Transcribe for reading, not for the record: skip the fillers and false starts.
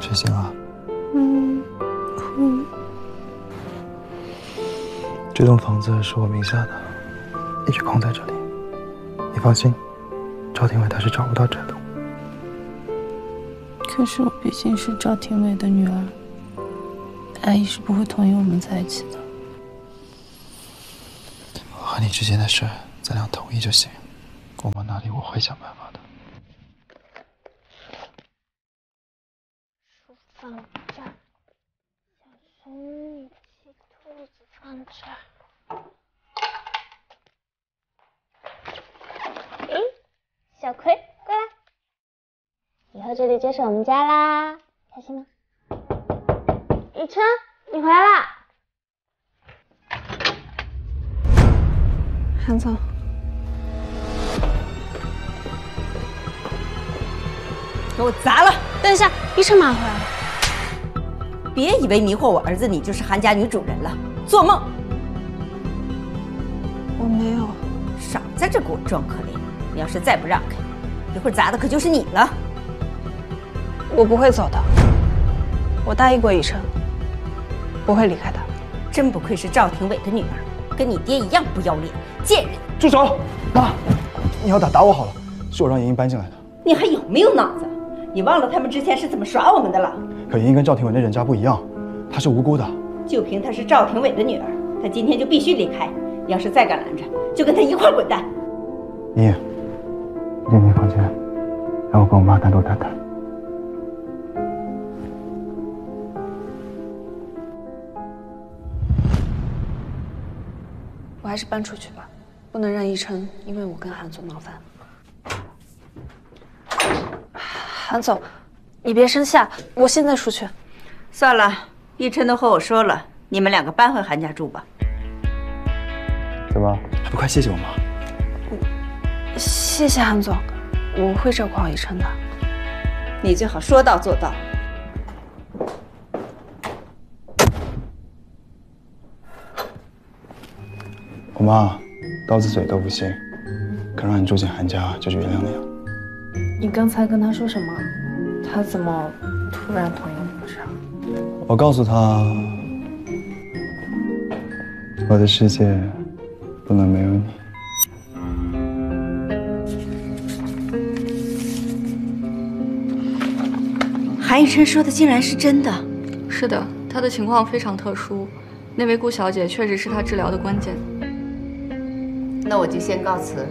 真心啊。嗯，哭。这栋房子是我名下的，一直空在这里。你放心，赵廷伟他是找不到这栋。可是我毕竟是赵廷伟的女儿，阿姨是不会同意我们在一起的。我和你之间的事，咱俩同意就行。我往哪里，我会想办法的。 放这儿，小熊一起，兔子放这儿。哎，小葵，过来，以后这里就是我们家啦，开心吗？雨琛，你回来啦！韩总，给我砸了！等一下，医生马上回来了。 别以为迷惑我儿子，你就是韩家女主人了，做梦！我没有，少在这给我装可怜！你要是再不让开，一会儿砸的可就是你了。我不会走的，我答应过医生，不会离开的。真不愧是赵廷伟的女儿，跟你爹一样不要脸，贱人！住手！妈，你要打我好了，是我让莹莹搬进来的。你还有没有脑子？你忘了他们之前是怎么耍我们的了？ 可莹莹跟赵廷伟那人渣不一样，她是无辜的。就凭她是赵廷伟的女儿，她今天就必须离开。你要是再敢拦着，就跟她一块滚蛋。你进你房间，让我跟我妈单独谈谈。我还是搬出去吧，不能让一琛因为我跟韩总闹翻。韩总。 你别生气，我现在出去。算了，一琛都和我说了，你们两个搬回韩家住吧。怎么还不快谢谢我妈？谢谢韩总，我会照顾好一琛的。你最好说到做到。我妈刀子嘴豆腐心，肯让你住进韩家，就是原谅你了。你刚才跟她说什么？ 他怎么突然同意我们上？我告诉他，我的世界不能没有你。韩一琛说的竟然是真的。是的，他的情况非常特殊，那位顾小姐确实是他治疗的关键。那我就先告辞。